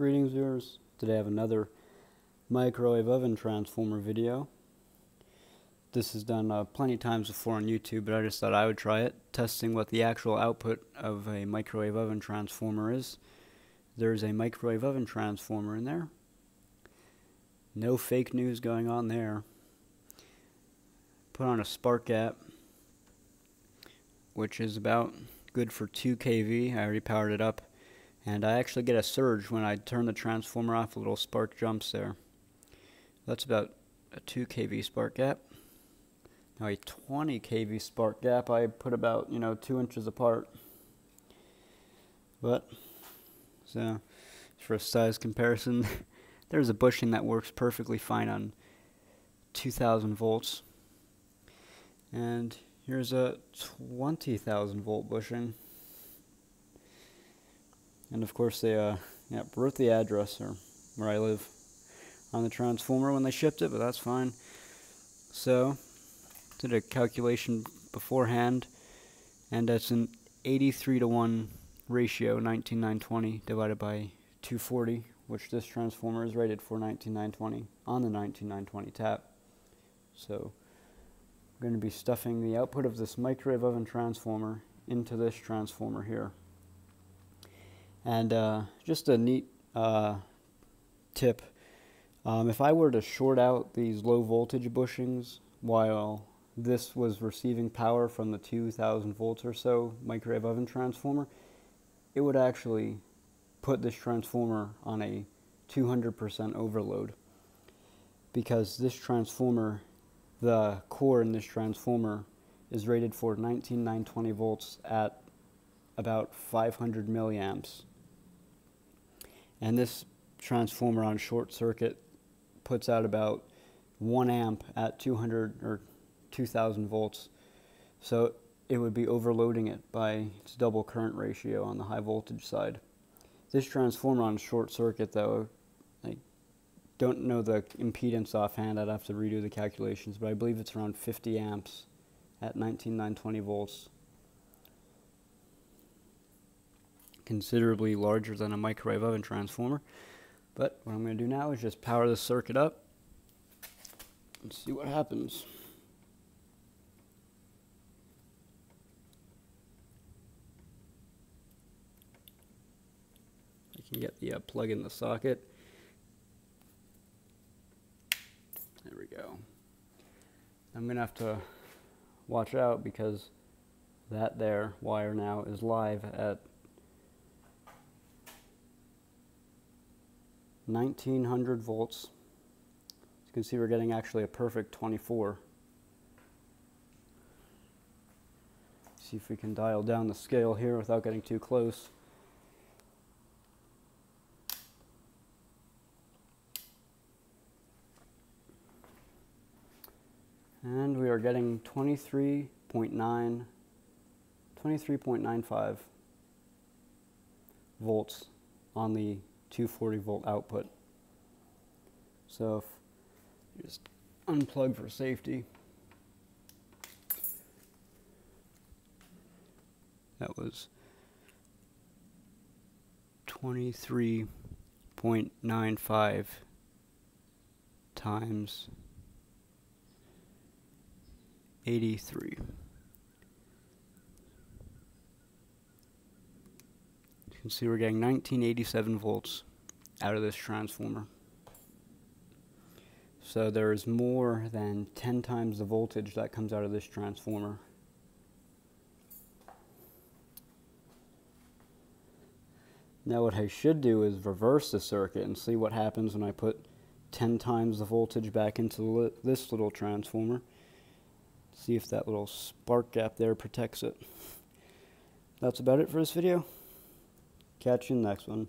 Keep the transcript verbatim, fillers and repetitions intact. Greetings viewers, today I have another microwave oven transformer video. This is done uh, plenty of times before on YouTube, but I just thought I would try it, testing what the actual output of a microwave oven transformer is. There's a microwave oven transformer in there. No fake news going on there. Put on a spark gap, which is about good for two K V. I already powered it up. And I actually get a surge when I turn the transformer off, a little spark jumps there. That's about a two K V spark gap. Now a twenty K V spark gap I put about, you know, two inches apart. But, so, for a size comparison, there's a bushing that works perfectly fine on two thousand volts. And here's a twenty thousand volt bushing. And of course they uh, yeah, wrote the address or where I live on the transformer when they shipped it, but that's fine. So, did a calculation beforehand, and that's an eighty-three to one ratio, nineteen nine twenty divided by two forty, which this transformer is rated for nineteen nine twenty on the nineteen nine twenty tap. So, I'm going to be stuffing the output of this microwave oven transformer into this transformer here. And uh, just a neat uh, tip, um, if I were to short out these low voltage bushings while this was receiving power from the two thousand volts or so microwave oven transformer, it would actually put this transformer on a two hundred percent overload, because this transformer, the core in this transformer is rated for nineteen nine twenty volts at about five hundred milliamps. And this transformer on short circuit puts out about one amp at two hundred or two thousand volts. So it would be overloading it by its double current ratio on the high voltage side. This transformer on short circuit though, I don't know the impedance offhand, I'd have to redo the calculations, but I believe it's around fifty amps at nineteen nine twenty volts. Considerably larger than a microwave oven transformer. But what I'm going to do now is just power this circuit up and see what happens. I can get the uh, plug in the socket. There we go. I'm going to have to watch out because that there wire now is live at nineteen hundred volts. As you can see, we're getting actually a perfect twenty-four. See if we can dial down the scale here without getting too close. And we are getting twenty-three point nine, twenty-three point nine five volts on the two forty volt output. So if just unplug for safety. That was twenty-three point nine five times eighty-three. You can see we're getting nineteen eighty-seven volts out of this transformer. So there is more than ten times the voltage that comes out of this transformer. Now what I should do is reverse the circuit and see what happens when I put ten times the voltage back into this little transformer. See if that little spark gap there protects it. That's about it for this video. Catch you in the next one.